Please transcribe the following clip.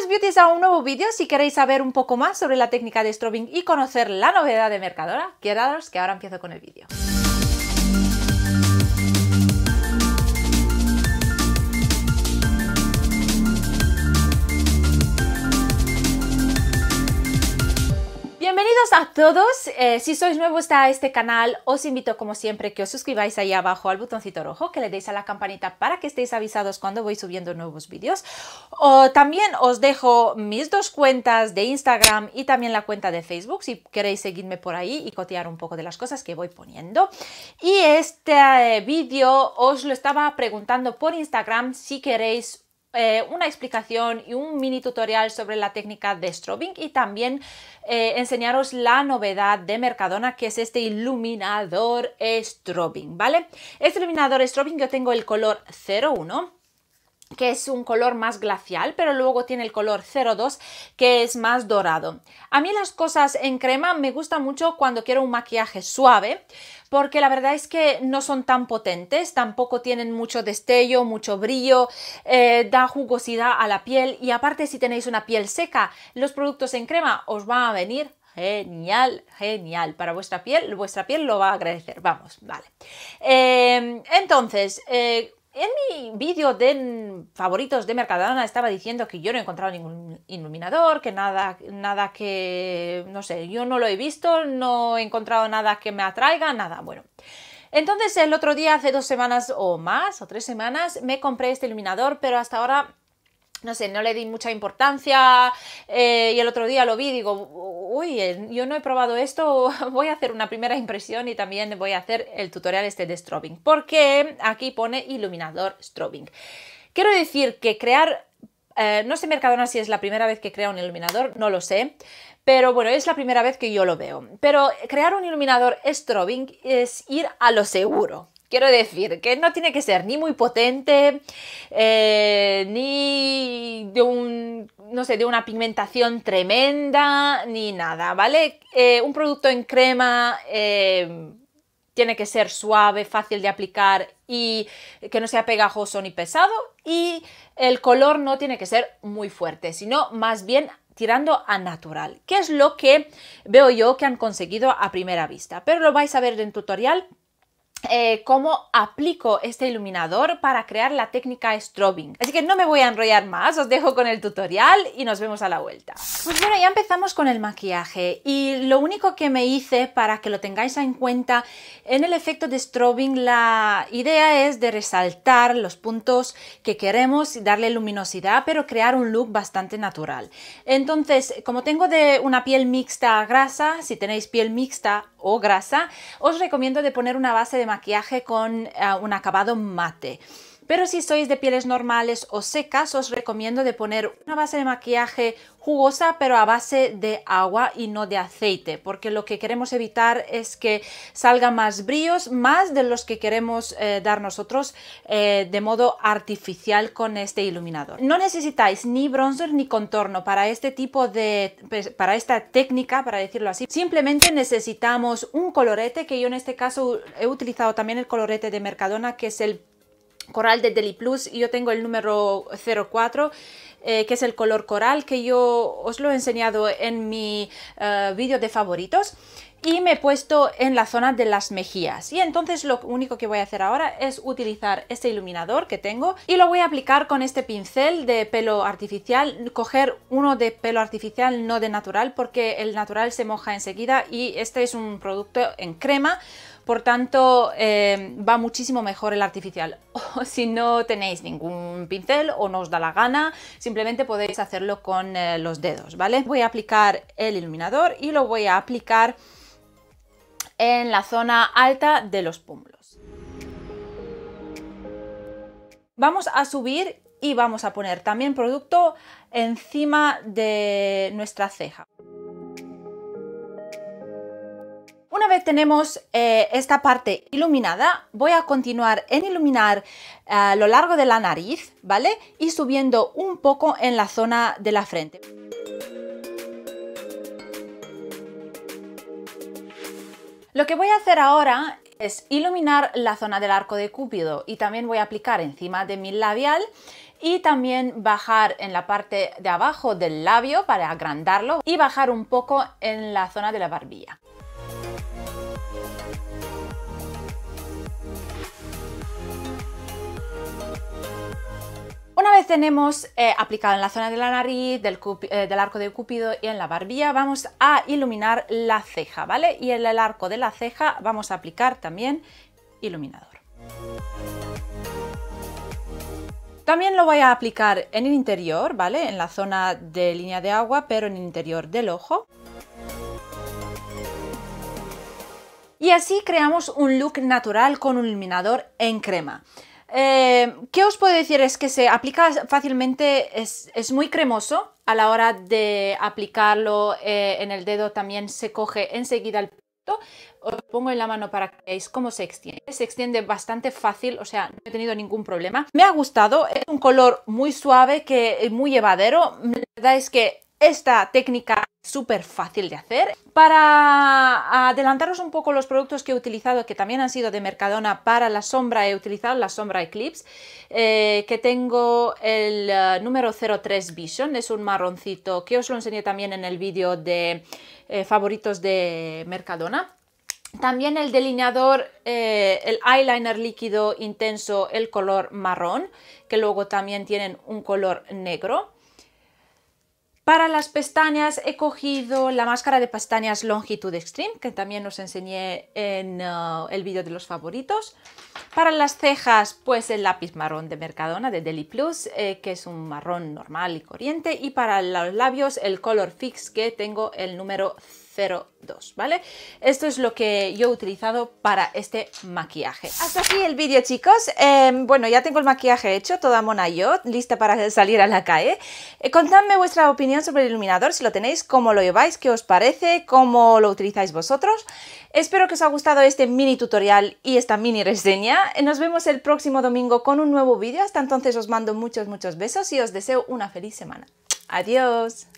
Bienvenidos beauties a un nuevo vídeo. Si queréis saber un poco más sobre la técnica de strobing y conocer la novedad de Mercadona, quedaros que ahora empiezo con el vídeo. Bienvenidos a todos, si sois nuevos a este canal os invito como siempre que os suscribáis ahí abajo al botoncito rojo, que le deis a la campanita para que estéis avisados cuando voy subiendo nuevos vídeos. También os dejo mis dos cuentas de Instagram y también la cuenta de Facebook si queréis seguirme por ahí y cotear un poco de las cosas que voy poniendo. Y este vídeo os lo estaba preguntando por Instagram si queréis una explicación y un mini tutorial sobre la técnica de strobing y también enseñaros la novedad de Mercadona, que es este iluminador strobing, ¿vale? Este iluminador strobing, yo tengo el color 01, que es un color más glacial, pero luego tiene el color 02, que es más dorado. A mí las cosas en crema me gustan mucho cuando quiero un maquillaje suave, porque la verdad es que no son tan potentes, tampoco tienen mucho destello, mucho brillo, da jugosidad a la piel, y aparte si tenéis una piel seca, los productos en crema os van a venir genial, genial para vuestra piel lo va a agradecer, vamos, vale. Entonces, en mi vídeo de favoritos de Mercadona estaba diciendo que yo no he encontrado ningún iluminador, que nada que, no sé, yo no lo he visto, no he encontrado nada que me atraiga, nada, bueno. Entonces el otro día, hace 2 semanas o más, o 3 semanas, me compré este iluminador, pero hasta ahora, no sé, no le di mucha importancia, y el otro día lo vi y digo, uy, yo no he probado esto, voy a hacer una primera impresión y también voy a hacer el tutorial este de strobing, porque aquí pone iluminador strobing. Quiero decir que crear, no sé Mercadona si es la primera vez que crea un iluminador, no lo sé, pero bueno, es la primera vez que yo lo veo. Pero crear un iluminador strobing es ir a lo seguro. Quiero decir que no tiene que ser ni muy potente, ni de una pigmentación tremenda, ni nada, ¿vale? Un producto en crema tiene que ser suave, fácil de aplicar y que no sea pegajoso ni pesado, y el color no tiene que ser muy fuerte, sino más bien tirando a natural, que es lo que veo yo que han conseguido a primera vista. Pero lo vais a ver en el tutorial. Cómo aplico este iluminador para crear la técnica strobing. Así que no me voy a enrollar más, os dejo con el tutorial y nos vemos a la vuelta. Pues bueno, ya empezamos con el maquillaje, y lo único que me hice para que lo tengáis en cuenta en el efecto de strobing, la idea es de resaltar los puntos que queremos y darle luminosidad, pero crear un look bastante natural. Entonces, como tengo de una piel mixta a grasa, si tenéis piel mixta o grasa, os recomiendo de poner una base de maquillaje con un acabado mate. Pero si sois de pieles normales o secas, os recomiendo de poner una base de maquillaje jugosa, pero a base de agua y no de aceite, porque lo que queremos evitar es que salgan más brillos, más de los que queremos dar nosotros de modo artificial con este iluminador. No necesitáis ni bronzer ni contorno para este tipo de, para esta técnica, para decirlo así. Simplemente necesitamos un colorete, que yo en este caso he utilizado también el colorete de Mercadona, que es el coral de Deliplus, y yo tengo el número 04, que es el color coral, que yo os lo he enseñado en mi vídeo de favoritos, y me he puesto en la zona de las mejillas. Y entonces lo único que voy a hacer ahora es utilizar este iluminador que tengo, y lo voy a aplicar con este pincel de pelo artificial. Coger uno de pelo artificial, no de natural, porque el natural se moja enseguida y este es un producto en crema, por tanto va muchísimo mejor el artificial. O si no tenéis ningún pincel o no os da la gana, simplemente podéis hacerlo con los dedos, ¿vale? Voy a aplicar el iluminador y lo voy a aplicar en la zona alta de los pómulos. Vamos a subir y vamos a poner también producto encima de nuestra ceja. Una vez tenemos esta parte iluminada, voy a continuar en iluminar a lo largo de la nariz, ¿vale? Y subiendo un poco en la zona de la frente. Lo que voy a hacer ahora es iluminar la zona del arco de Cúpido, y también voy a aplicar encima de mi labial y también bajar en la parte de abajo del labio para agrandarlo y bajar un poco en la zona de la barbilla. Una vez tenemos aplicado en la zona de la nariz, del arco de Cupido y en la barbilla, vamos a iluminar la ceja, ¿vale? Y en el arco de la ceja vamos a aplicar también iluminador. También lo voy a aplicar en el interior, ¿vale? En la zona de línea de agua, pero en el interior del ojo. Y así creamos un look natural con un iluminador en crema. ¿Qué os puedo decir? Es que se aplica fácilmente, es muy cremoso a la hora de aplicarlo en el dedo, también se coge enseguida el punto. Os lo pongo en la mano para que veáis cómo se extiende bastante fácil, o sea, no he tenido ningún problema. Me ha gustado, es un color muy suave, muy llevadero. La verdad es que esta técnica es súper fácil de hacer. Para adelantaros un poco los productos que he utilizado, que también han sido de Mercadona, para la sombra he utilizado la sombra Eclipse, que tengo el número 03 Vision, es un marroncito que os lo enseñé también en el vídeo de favoritos de Mercadona. También el delineador, el eyeliner líquido intenso, el color marrón, que luego también tienen un color negro. Para las pestañas he cogido la máscara de pestañas Longitude Extreme, que también os enseñé en el vídeo de los favoritos. Para las cejas, pues el lápiz marrón de Mercadona, de Deliplus, que es un marrón normal y corriente. Y para los labios, el Color Fix, que tengo el número 02, ¿vale? Esto es lo que yo he utilizado para este maquillaje. Hasta aquí el vídeo, chicos. Bueno, ya tengo el maquillaje hecho, toda mona yo, lista para salir a la calle. Contadme vuestra opinión sobre el iluminador, si lo tenéis, cómo lo lleváis, qué os parece, cómo lo utilizáis vosotros. Espero que os ha gustado este mini tutorial y esta mini reseña. Nos vemos el próximo domingo con un nuevo vídeo. Hasta entonces os mando muchos besos y os deseo una feliz semana. Adiós.